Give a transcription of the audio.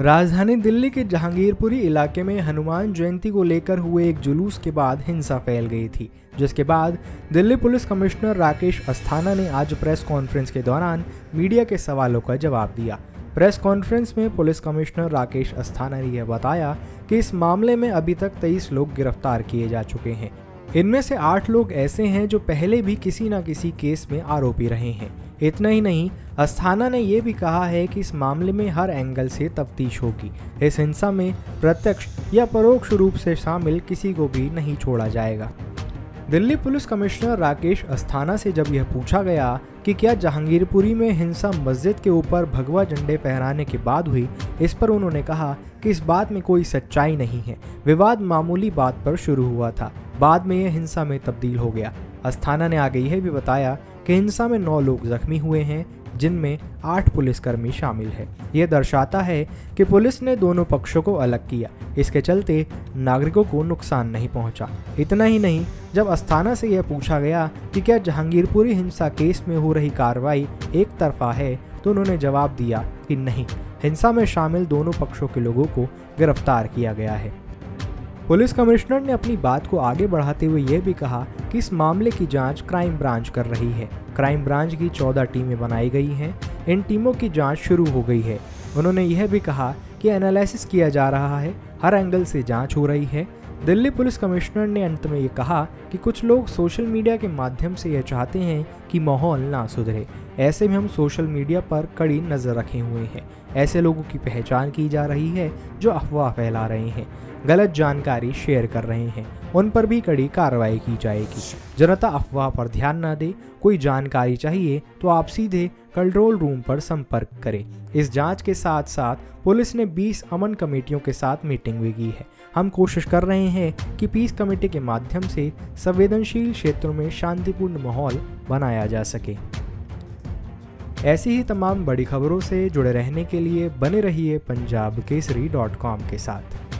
राजधानी दिल्ली के जहांगीरपुरी इलाके में हनुमान जयंती को लेकर हुए एक जुलूस के बाद हिंसा फैल गई थी, जिसके बाद दिल्ली पुलिस कमिश्नर राकेश अस्थाना ने आज प्रेस कॉन्फ्रेंस के दौरान मीडिया के सवालों का जवाब दिया। प्रेस कॉन्फ्रेंस में पुलिस कमिश्नर राकेश अस्थाना ने यह बताया कि इस मामले में अभी तक 23 लोग गिरफ्तार किए जा चुके हैं। इनमें से 8 लोग ऐसे हैं जो पहले भी किसी न किसी केस में आरोपी रहे हैं। इतना ही नहीं, अस्थाना ने यह भी कहा है कि इस मामले में हर एंगल से तफ्तीश होगी। इस हिंसा में प्रत्यक्ष या परोक्ष रूप से शामिल किसी को भी नहीं छोड़ा जाएगा। दिल्ली पुलिस कमिश्नर राकेश अस्थाना से जब यह पूछा गया कि क्या जहांगीरपुरी में हिंसा मस्जिद के ऊपर भगवा झंडे फहराने के बाद हुई, इस पर उन्होंने कहा कि इस बात में कोई सच्चाई नहीं है। विवाद मामूली बात पर शुरू हुआ था, बाद में यह हिंसा में तब्दील हो गया। अस्थाना ने आगे यह भी बताया कि हिंसा में 9 लोग जख्मी हुए हैं, जिनमें 8 पुलिसकर्मी शामिल है। यह दर्शाता है कि पुलिस ने दोनों पक्षों को अलग किया, इसके चलते नागरिकों को नुकसान नहीं पहुंचा। इतना ही नहीं, जब अस्थाना से यह पूछा गया कि क्या जहांगीरपुरी हिंसा केस में हो रही कार्रवाई एक तरफा है, तो उन्होंने जवाब दिया कि नहीं, हिंसा में शामिल दोनों पक्षों के लोगों को गिरफ्तार किया गया है। पुलिस कमिश्नर ने अपनी बात को आगे बढ़ाते हुए यह भी कहा कि इस मामले की जांच क्राइम ब्रांच कर रही है। क्राइम ब्रांच की 14 टीमें बनाई गई हैं। इन टीमों की जांच शुरू हो गई है। उन्होंने यह भी कहा कि एनालिसिस किया जा रहा है, हर एंगल से जांच हो रही है। दिल्ली पुलिस कमिश्नर ने अंत में ये कहा कि कुछ लोग सोशल मीडिया के माध्यम से यह चाहते हैं कि माहौल ना सुधरे। ऐसे में हम सोशल मीडिया पर कड़ी नज़र रखे हुए हैं। ऐसे लोगों की पहचान की जा रही है जो अफवाह फैला रहे हैं, गलत जानकारी शेयर कर रहे हैं। उन पर भी कड़ी कार्रवाई की जाएगी। जनता अफवाह पर ध्यान ना दे। कोई जानकारी चाहिए तो आप सीधे कंट्रोल रूम पर संपर्क करें। इस जांच के साथ साथ पुलिस ने 20 अमन कमेटियों के साथ मीटिंग भी की है। हम कोशिश कर रहे हैं कि पीस कमेटी के माध्यम से संवेदनशील क्षेत्रों में शांतिपूर्ण माहौल बनाया जा सके। ऐसी ही तमाम बड़ी खबरों से जुड़े रहने के लिए बने रहिए पंजाब केसरी.com के साथ।